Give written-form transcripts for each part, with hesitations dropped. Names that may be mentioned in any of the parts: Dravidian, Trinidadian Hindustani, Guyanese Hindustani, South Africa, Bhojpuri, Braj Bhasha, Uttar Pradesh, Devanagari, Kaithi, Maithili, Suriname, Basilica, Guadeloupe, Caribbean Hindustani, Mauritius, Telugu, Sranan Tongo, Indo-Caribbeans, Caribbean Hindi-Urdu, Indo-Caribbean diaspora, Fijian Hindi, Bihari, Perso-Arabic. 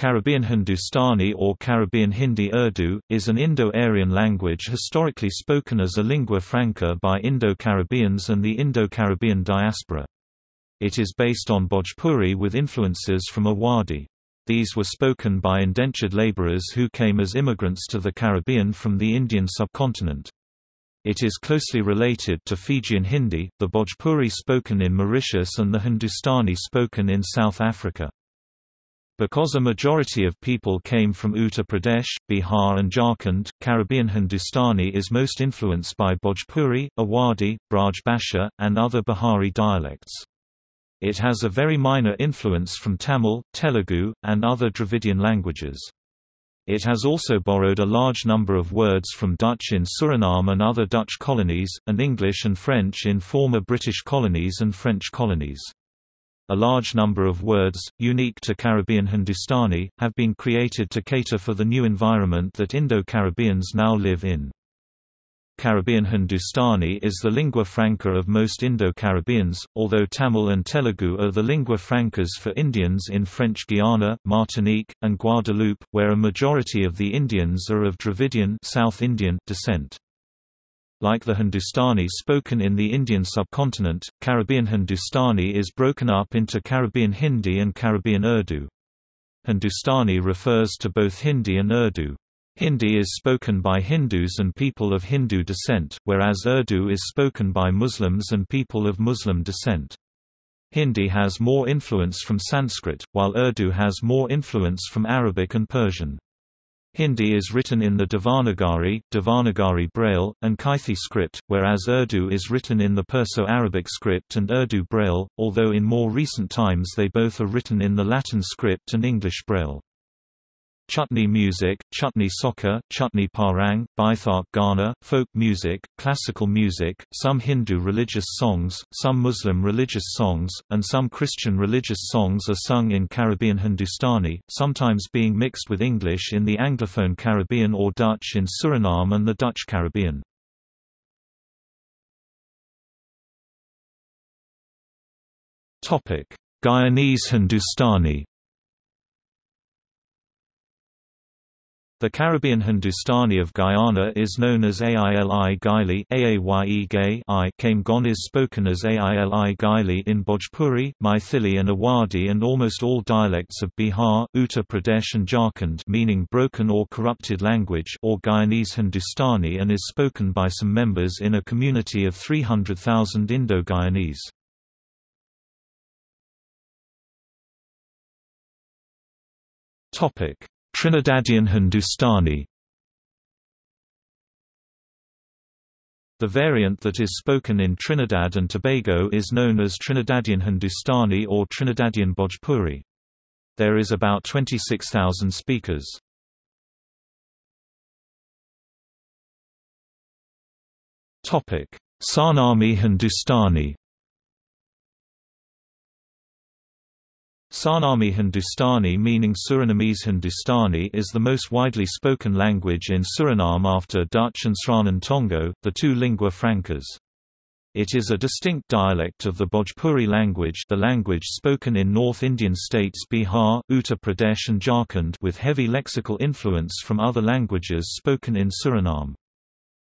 Caribbean Hindustani or Caribbean Hindi Urdu, is an Indo-Aryan language historically spoken as a lingua franca by Indo-Caribbeans and the Indo-Caribbean diaspora. It is based on Bhojpuri with influences from Awadhi. These were spoken by indentured laborers who came as immigrants to the Caribbean from the Indian subcontinent. It is closely related to Fijian Hindi, the Bhojpuri spoken in Mauritius and the Hindustani spoken in South Africa. Because a majority of people came from Uttar Pradesh, Bihar and Jharkhand, Caribbean Hindustani is most influenced by Bhojpuri, Awadhi, Braj Bhasha, and other Bihari dialects. It has a very minor influence from Tamil, Telugu, and other Dravidian languages. It has also borrowed a large number of words from Dutch in Suriname and other Dutch colonies, and English and French in former British colonies and French colonies. A large number of words, unique to Caribbean Hindustani, have been created to cater for the new environment that Indo-Caribbeans now live in. Caribbean Hindustani is the lingua franca of most Indo-Caribbeans, although Tamil and Telugu are the lingua francas for Indians in French Guiana, Martinique, and Guadeloupe, where a majority of the Indians are of Dravidian South Indian descent. Like the Hindustani spoken in the Indian subcontinent, Caribbean Hindustani is broken up into Caribbean Hindi and Caribbean Urdu. Hindustani refers to both Hindi and Urdu. Hindi is spoken by Hindus and people of Hindu descent, whereas Urdu is spoken by Muslims and people of Muslim descent. Hindi has more influence from Sanskrit, while Urdu has more influence from Arabic and Persian. Hindi is written in the Devanagari, Devanagari Braille, and Kaithi script, whereas Urdu is written in the Perso-Arabic script and Urdu Braille, although in more recent times they both are written in the Latin script and English Braille. Chutney music, chutney soca, chutney parang, Baithak Gana, folk music, classical music, some Hindu religious songs, some Muslim religious songs, and some Christian religious songs are sung in Caribbean Hindustani, sometimes being mixed with English in the Anglophone Caribbean or Dutch in Suriname and the Dutch Caribbean. Guyanese Hindustani. The Caribbean Hindustani of Guyana is known as Aili Gaili, Aai Gai, Camegon is spoken as Aili Gaili in Bhojpuri, Maithili and Awadhi and almost all dialects of Bihar, Uttar Pradesh and Jharkhand, meaning broken or corrupted language, or Guyanese Hindustani, and is spoken by some members in a community of 300,000 Indo-Guyanese. Trinidadian Hindustani. The variant that is spoken in Trinidad and Tobago is known as Trinidadian Hindustani or Trinidadian Bhojpuri. There is about 26,000 speakers. Sarnami Hindustani. Sarnami Hindustani, meaning Surinamese Hindustani, is the most widely spoken language in Suriname after Dutch and Sranan Tongo, the two lingua francas. It is a distinct dialect of the Bhojpuri language, the language spoken in North Indian states Bihar, Uttar Pradesh and Jharkhand, with heavy lexical influence from other languages spoken in Suriname.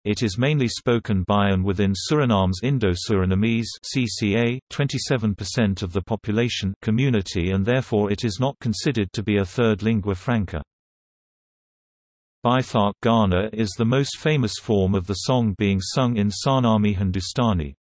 It is mainly spoken by and within Suriname's Indo-Surinamese (CCA), 27% of the population community, and therefore it is not considered to be a third lingua franca. Baithak Gana is the most famous form of the song being sung in Sarnami Hindustani.